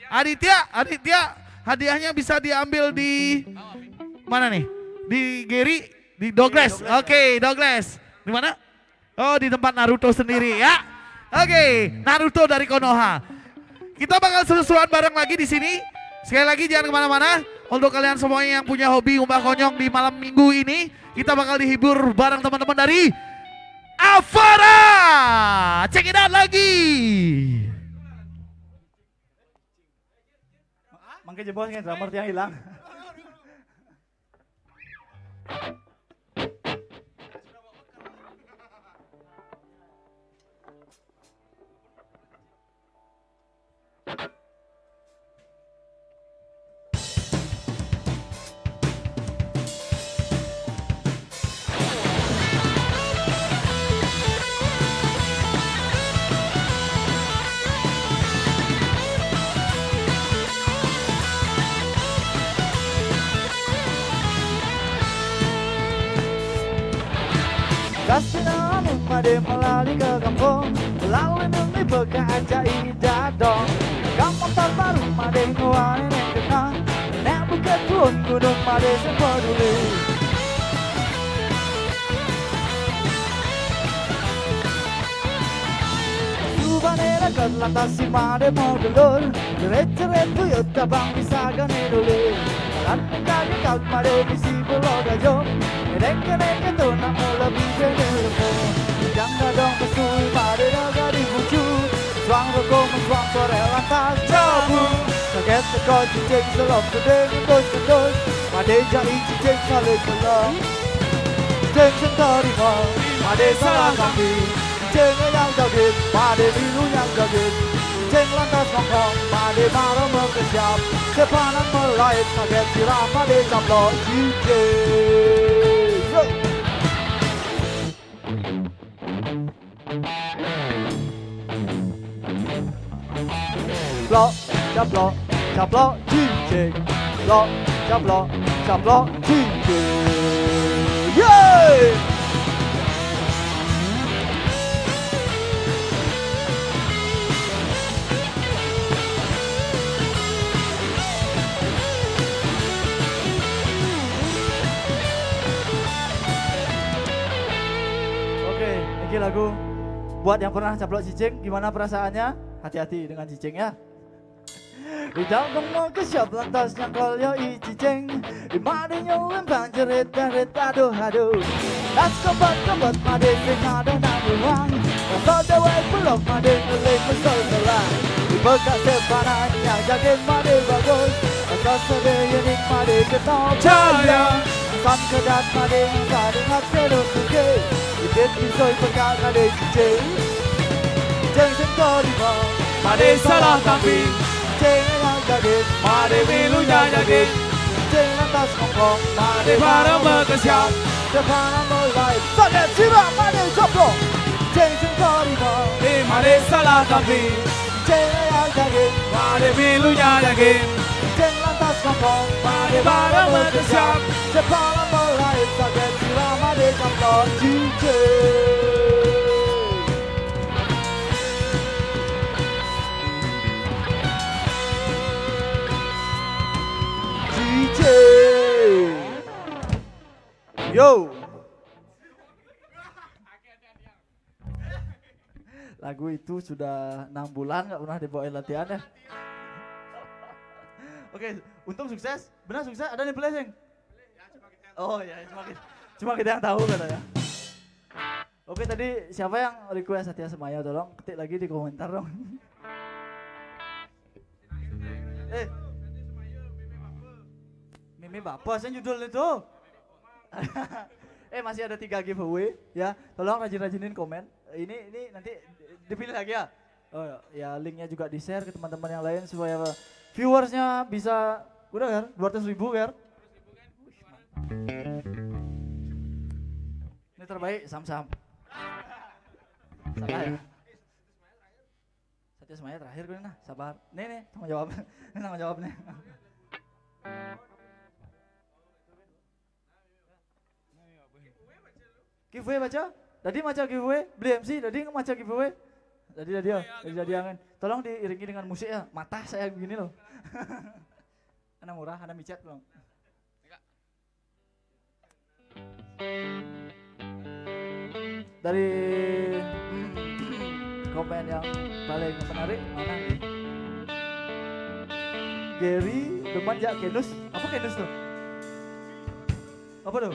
Aditya? Aditya, hadiahnya bisa diambil di mana nih? Di Gary, di Douglas. Oke, okay, Douglas. Di mana? Oh, di tempat Naruto sendiri ya. Oke, okay, Naruto dari Konoha. Kita bakal seru-seruan bareng lagi di sini. Sekali lagi jangan kemana-mana. Untuk kalian semuanya yang punya hobi ngumbah konyong di malam minggu ini, kita bakal dihibur bareng teman-teman dari Avara, check it out lagi. Mangke jebol nge drummer yang hilang. Kasinamu pada melari ke kampung, lalu demi bekas cai dadong. Kampung terbaru pada kuarin yang kenal, nek Langit pun gunung manis peduli. Subanera kan lantas si made mau delur. Ceret-ceret tuyut tabang bisa gane duli. Kalan kaya kaut made bisi pulau gajo. Nengke-nengke tona olah bisa ngelpo. Bidang dadong besui made naga dibucu. Suang roko menjuang sore lantas jabu. Kaget tegak cicing selop sedeng endus-endus. Made jari cicing saling belong. Cicing senterima, made salah kaki. Cicing yang jagit, made biru yang jagit. Cicing lantas ngongkong, made marah mengkesiap. Cepanan melait, kaget siram, made caplok cicing. Blok, caplok, caplok, cincin. Blok, caplok, caplok, cincin. Yeay! Oke, ini lagu buat yang pernah caplok cincin. Gimana perasaannya? Hati-hati dengan cicingnya. Udang kemau ke siap lantas nyangkol yoi cicing. Dimade nyelempang jerit-jerit aduh-aduh. Tas kembat-kembat made singada nang ruang. Rasa dewek belum made ngelik mesel selang. Di bekas sepanan yang jagin made bagus. Rasa sedeyenik made ketau cahaya. San kedat made ngasah dengat sedut suke. Dikit pisau pekat made cicing. Cicing sentorima made salah tapi. Cicing yang jagit, made bilunya jagit. Cicing lantas ngongkong, made barang berkesiap. Cepanan mulai, saget siram, made coplok. Cicing terima, made salah tapi. Cicing yang jagit, made bilunya jagit. Cicing lantas ngongkong, made barang berkesiap. Cepanan mulai, saget siram, made coplok. Cicing. Yo, lagu itu sudah enam bulan nggak pernah dibawain latihan ya. Oke, untung sukses, benar sukses. Ada nih blessing? Oh ya, cuma kita, cuma kita yang tahu katanya. Oke, tadi siapa yang request Satya Semaya? Tolong ketik lagi di komentar dong. Eh. Mimi Bapak, saya judul itu. eh masih ada tiga giveaway ya. Tolong rajin-rajinin komen. Ini ini nanti dipilih lagi ya. Oh ya, linknya juga di share ke teman-teman yang lain supaya viewersnya bisa udah kan dua ratus ribu kan. Ini terbaik sam-sam. Salah ya. Satya Semaya terakhir gue nah, sabar. Nih nih tanggung jawab. Ini tanggung jawabnya. Giveaway baca, tadi baca giveaway, beli M C, tadi baca giveaway, tadi tadi ya, tadi angin. Tolong diiringi dengan musik ya, mata saya begini loh. Karena murah, karena micat belum. Dari komen yang paling menarik mana? Gary, teman jak Kenus, apa Kenus tuh? Apa tuh?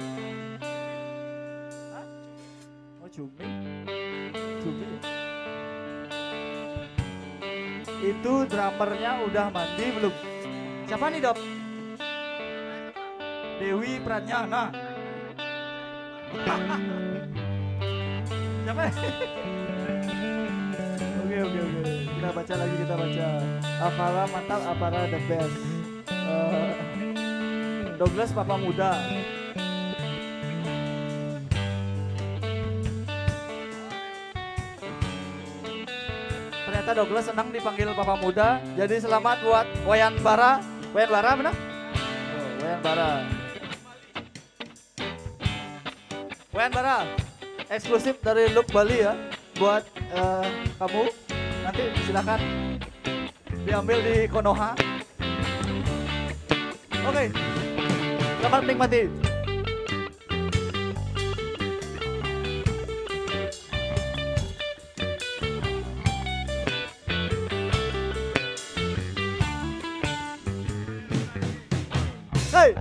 Cumi, cumi. Itu drummernya udah mandi belum? Siapa nih Dok? Dewi Pratnyana. Siapa? Oke oke oke. Kita baca lagi kita baca. Avara mantap, Avara the best. Uh, Douglas Papa Muda. Douglas senang dipanggil Papa Muda, jadi selamat buat Wayan Bara, Wayan Bara benar? Oh, Wayan Bara, Wayan Bara, eksklusif dari Look Bali ya, buat uh, kamu, nanti silakan diambil di Konoha. Oke, selamat nikmati. Hey,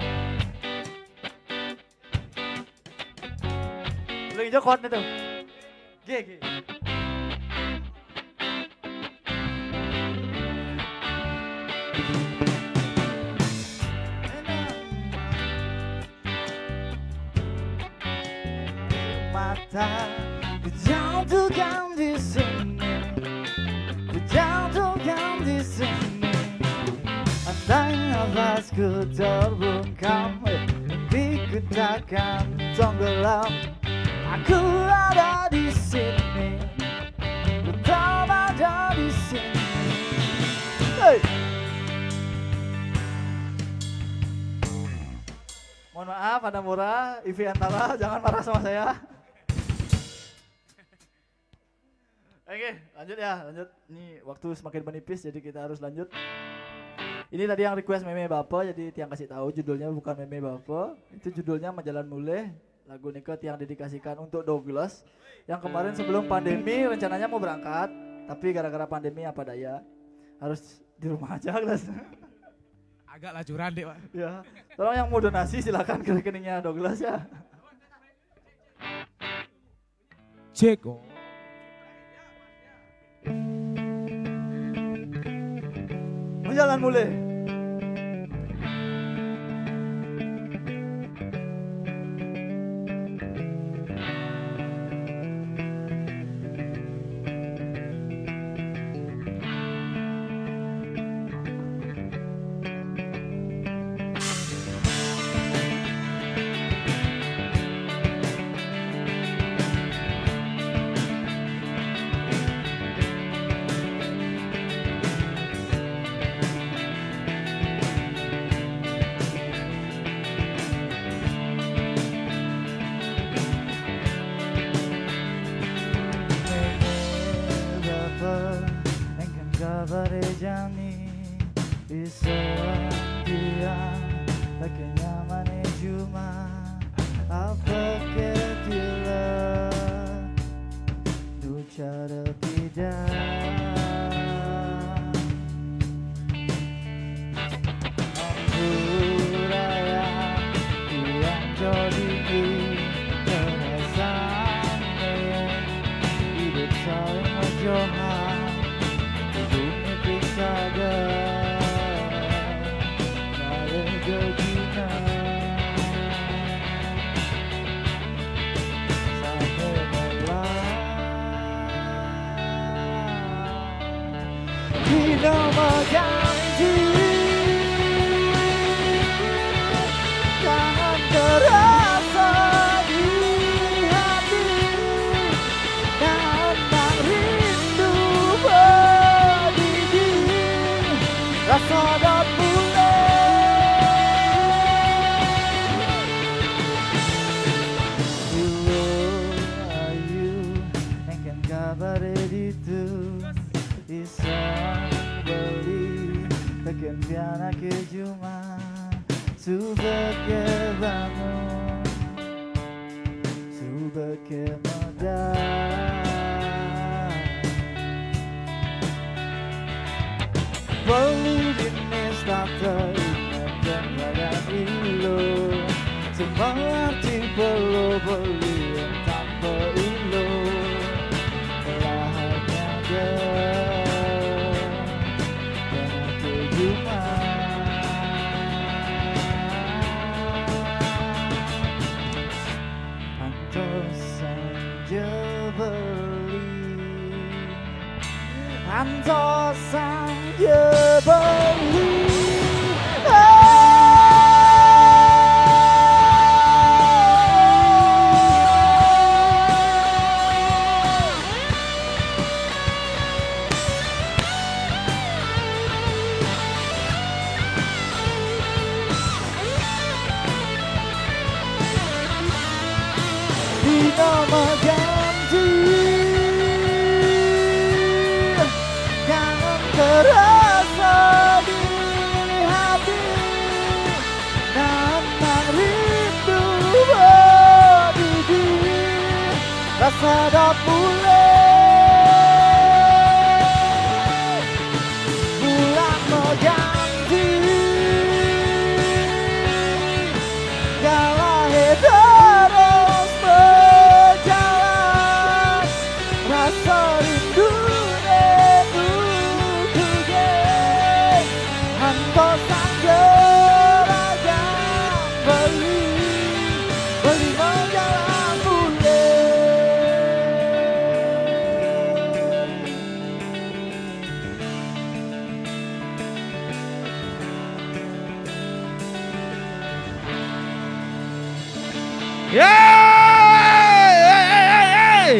lagi jokot nih tuh. Gigi. Mata dijatuhkan di sini, dijatuhkan di sini. Andai nafasku terbungkam, hatiku takkan tenggelam. Aku ada di sini, tetap ada di sini. Hey. Mohon maaf, Anda Murah, Ivi Antara, jangan marah sama saya. Oke, lanjut ya, lanjut. Ini waktu semakin menipis, jadi kita harus lanjut. Ini tadi yang request Meme Bapo, jadi tiang kasih tahu judulnya bukan Meme Bapo. Itu judulnya Menjalan Mulai, lagu Nikot yang didedikasikan untuk Douglas. Yang kemarin sebelum pandemi rencananya mau berangkat, tapi gara-gara pandemi apa daya, harus di rumah aja. Agak lajuran deh Pak. Ya, tolong yang mau donasi silakan ke rekeningnya Douglas ya. Ceko. Jalan mulai. sadar bulan, bulan mengganti segala terus berjalan rasa rindu rindunya hantar geraga beli beli mengjalan. Yeah, yeah, yeah, yeah.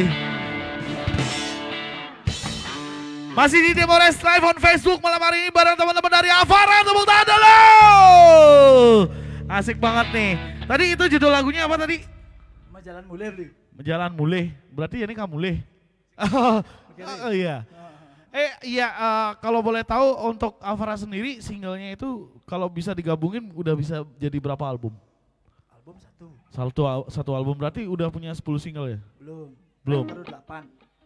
Masih di Demores Live on Facebook malam hari ini bareng teman-teman dari Avara, tepuk tangan dulu. Asik banget nih. Tadi itu judul lagunya apa tadi? Menjalan mulih. Menjalan mulih. Berarti ini kamu mulih. Oh, oh iya. Eh iya uh, kalau boleh tahu untuk Avara sendiri singlenya itu kalau bisa digabungin udah bisa jadi berapa album? Satu, satu album berarti udah punya sepuluh single ya? Belum. Belum. Baru delapan.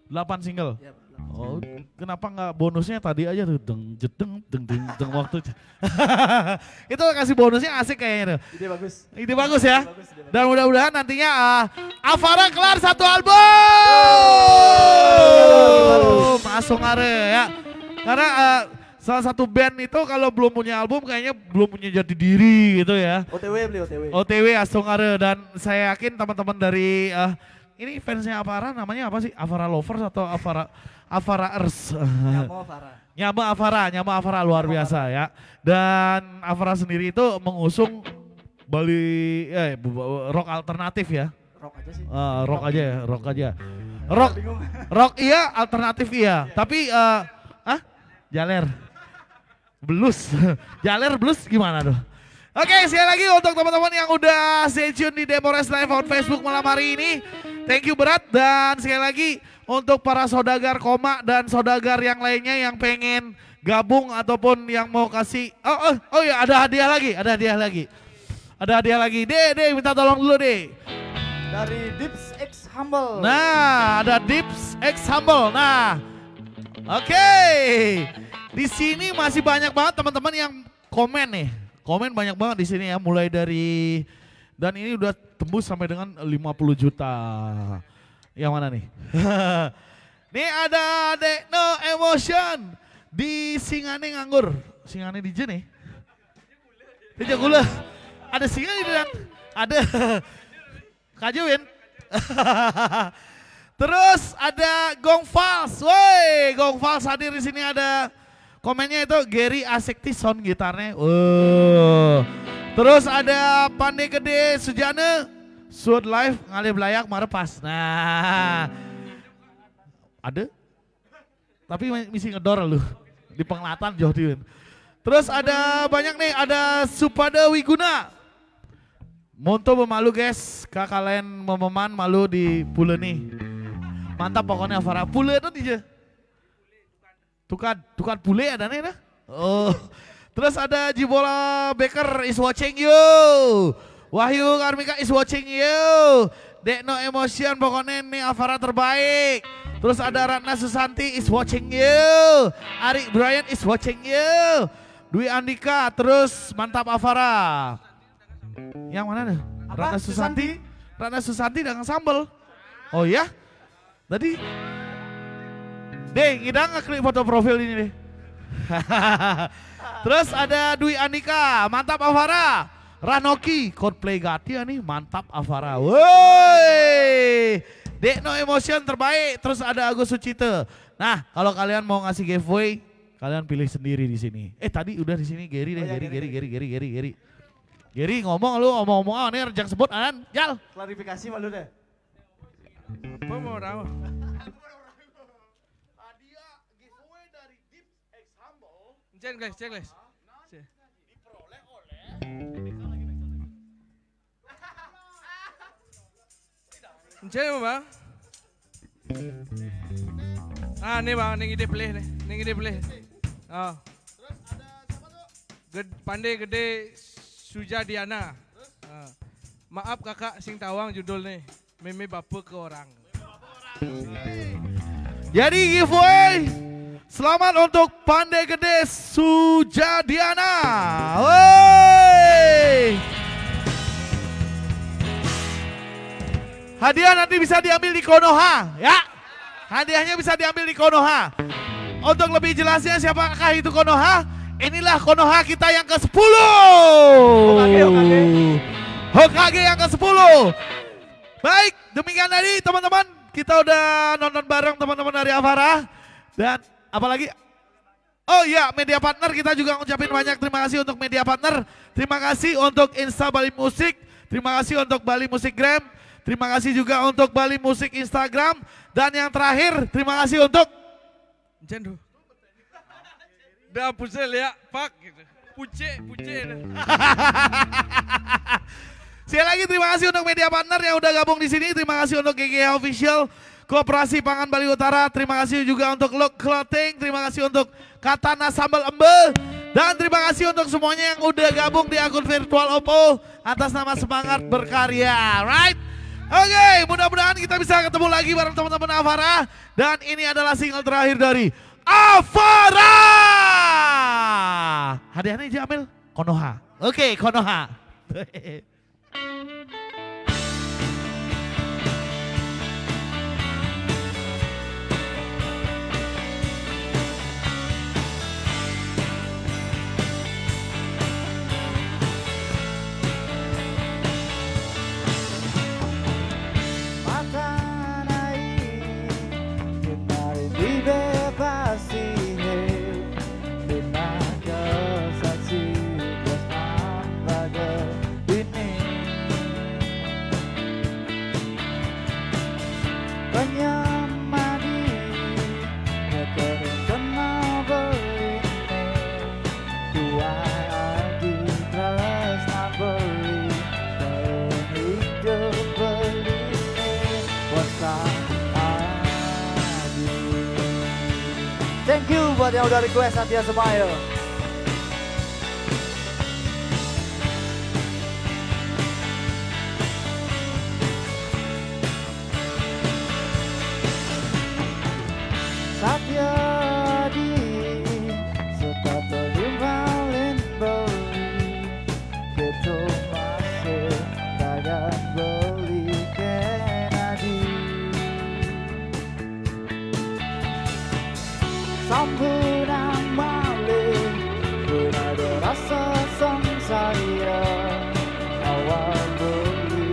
delapan single? Ya, oh, kenapa nggak bonusnya tadi aja tuh deng jedeng deng deng deng waktu. Itu kasih bonusnya asik kayaknya tuh. Ide bagus. Ide bagus ya. Ide bagus, ide bagus. Dan mudah-mudahan nantinya uh, Avara kelar satu album. Masuk are ya. Karena uh, salah satu band itu kalau belum punya album kayaknya belum punya jati diri gitu ya. O T W beli O T W. O T W Astongare, dan saya yakin teman-teman dari uh, ini fansnya Avara namanya apa sih? Avara Lovers atau Avara Avaraers? Nyama Avara. Nyama Avara, Nyama Avara luar Nyama biasa Avara. Ya. Dan Avara sendiri itu mengusung Bali eh, rock alternatif ya. Rock aja sih. Uh, rock, rock aja ya, rock aja. Rock. Rock iya, alternatif iya. Iya. Tapi uh, ah jaler. Blues, jaler blues gimana tuh? Oke, sekali lagi untuk teman-teman yang udah stay tune di Demores Live on Facebook malam hari ini. Thank you berat, dan sekali lagi untuk para saudagar koma dan saudagar yang lainnya yang pengen gabung ataupun yang mau kasih. Oh, oh, oh ya ada hadiah lagi, ada hadiah lagi. Ada hadiah lagi, deh deh minta tolong dulu deh. Dari Dips X Humble. Nah, ada Dips X Humble, nah. Oke. Okay. Di sini masih banyak banget teman-teman yang komen nih. Komen banyak banget di sini ya, mulai dari, dan ini udah tembus sampai dengan lima puluh juta. Yang mana nih? Nih ada Dek No Emotion di Singane nganggur. Singane di Jene. Tidak gula. Ada singa di dalam. Ada Kajuin. Terus ada Gong Fals. Woi, Gong Fals hadir di sini, ada komennya itu Gary Asekti sound gitarnya. Wow. Terus ada Pandai Gede Sujana. Suat live ngalih belayak marepas. Nah. Ada. Tapi misi ngedor lu. Di penglihatan jauh diwin. Terus ada banyak nih. Ada Supada Wiguna. Monto memalu guys. Kakalen mememan malu di pule nih. Mantap pokoknya Farah. Pule itu aja. Tukar, tukar bule ada nih nah. Oh. Terus ada Jibola Baker is watching you. Wahyu Karmika is watching you. Dek No Emotion pokoknya nih Avara terbaik. Terus ada Ratna Susanti is watching you. Ari Brian is watching you. Dwi Andika, terus mantap Avara. Yang mana nih? Ratna Susanti. Ratna Susanti dengan sambal. Oh ya? Tadi Deh, kita ngeklik foto profil ini deh. Terus ada Dwi Andika, mantap Avara. Ranoki, Coldplay Gatia nih, mantap Avara. Woi, Dek No Emotion terbaik. Terus ada Agus Sucite. Nah, kalau kalian mau ngasih giveaway, kalian pilih sendiri di sini. Eh tadi udah di sini Gary deh, oh, ya, Gary, Gary, Gary, Gary, Gary, Gary. Gary ngomong lu ngomong-ngomong apa nih rejang sebut anan, jal. Klarifikasi malu deh. Apa mau tahu? Cek guys, cek guys. Diperoleh oleh. Cek apa bang? Ah nih bang, nih ide play nih, nih ide play. Ah. Terus ada siapa tuh? Pandai Gede Sujadiana. Maaf kakak sing tawang judul nih. Meme bapak ke orang. Meme bapak orang. Jadi giveaway, selamat untuk Pandai Gede Sujadiana. Wey. Hadiah nanti bisa diambil di Konoha, ya. Hadiahnya bisa diambil di Konoha. Untuk lebih jelasnya siapakah itu Konoha? Inilah Konoha kita yang ke sepuluh. Hokage, Hokage. Hokage yang ke sepuluh. Baik, demikian tadi teman-teman. Kita udah nonton bareng teman-teman dari Avara. Dan apalagi, oh iya, media partner kita juga ngucapin banyak terima kasih untuk media partner. Terima kasih untuk Insta Bali Musik. Terima kasih untuk Bali Musik Gram. Terima kasih juga untuk Bali Musik Instagram. Dan yang terakhir, terima kasih untuk Jendo. Udah pusel ya, Pak. Puce, puce. Sekali lagi terima kasih untuk media partner yang udah gabung di sini. Terima kasih untuk G G H Official, Koperasi Pangan Bali Utara. Terima kasih juga untuk Look Clothing. Terima kasih untuk Katana Sambal Embe. Dan terima kasih untuk semuanya yang udah gabung di akun virtual Oppo atas nama Semangat Berkarya. Right? Oke, okay, mudah-mudahan kita bisa ketemu lagi bareng teman-teman Avara. Dan ini adalah single terakhir dari Avara. Hadiahnya diambil Konoha. Oke, okay, Konoha. Thank you buat yang udah request Satya Smile. Satya di suka terlimalin beli, betul masih dagang beli kenadi. Sambutan malam, berada rasa sengsara. Awal beli,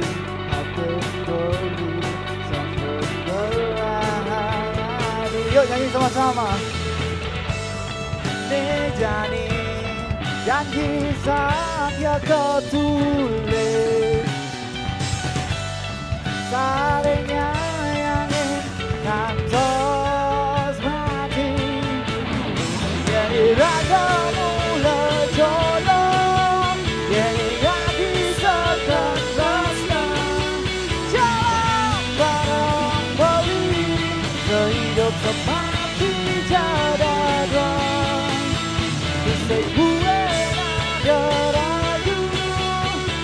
akhir beli, sampai berlari. Yuk nyanyi sama-sama. Nejani janji saat ya ketulis, saling nyayangin kantor. Ragamu lecolong, yang tidak bisa terjelaskan. Jalan barang beli, sehidup semati jada doang. Bisa gue nada ragu,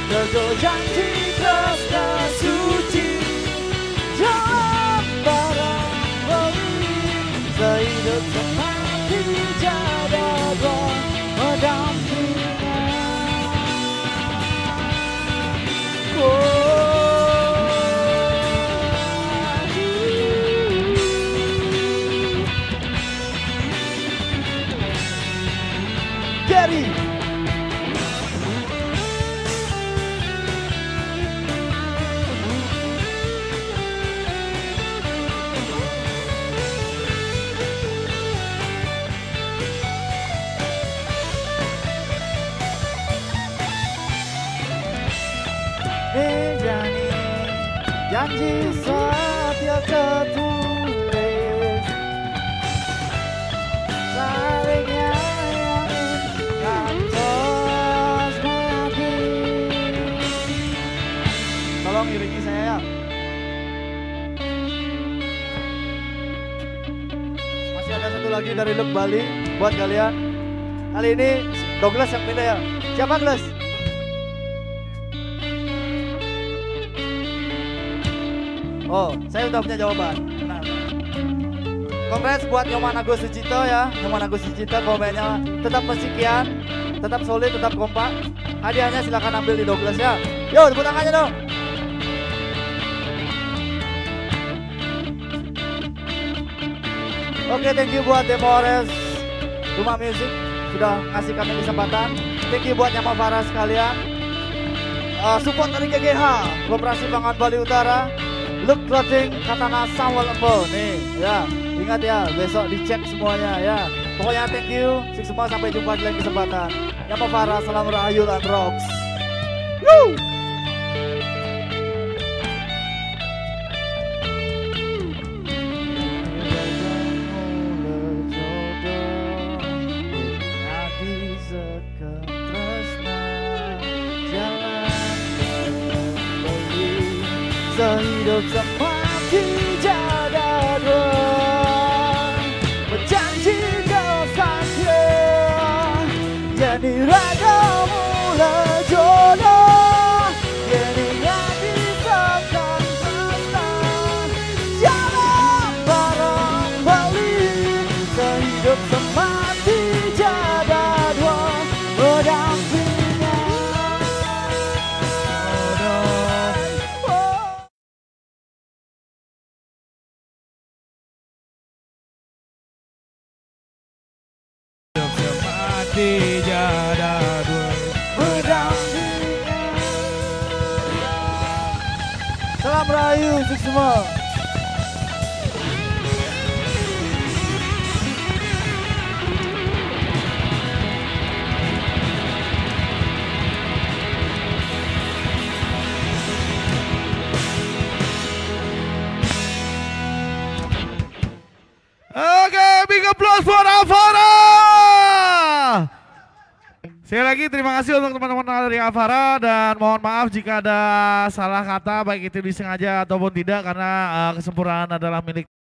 terjauh janji terasa suci. Jalan barang beli, sehidup semati. Janji saat yang tertulis, saling nyanyi kantos mati. Tolong iringi saya ya. Masih ada satu lagi dari Look Bali buat kalian. Kali ini Douglas yang pilih ya. Siapa Douglas? Oh, saya udah punya jawaban. Congrats buat Nyoman Agus Sujito ya. Nyoman Agus Sujito komennya tetap persikian, tetap solid, tetap kompak. Hadiahnya silahkan ambil di Douglas ya. Yo, tepuk tangannya dong. Oke, thank you buat Demores Rumah Musik sudah ngasih kami kesempatan. Thank you buat Nyama Farah sekalian. Uh, support dari G G H, Koperasi Pangan Bali Utara, Look Clothing, Katana Sambal Embe. Nih, ya. Ingat ya, besok dicek semuanya ya. Pokoknya thank you. Sik semua, sampai jumpa di lain kesempatan. Nyama Farah, salam rahayu dan rocks. Woo! Sehidup semati jaga dua, berjanji kau saja jadi ragamu lah jodoh. Jadi gak disahkan serta jalan bareng Bali. Sehidup semati jaga dua berdamping. Salam rahayu untuk semua. Oke, big applause for Avara. Sekali lagi terima kasih untuk teman-teman dari Avara dan mohon maaf jika ada salah kata baik itu disengaja ataupun tidak karena uh, kesempurnaan adalah milik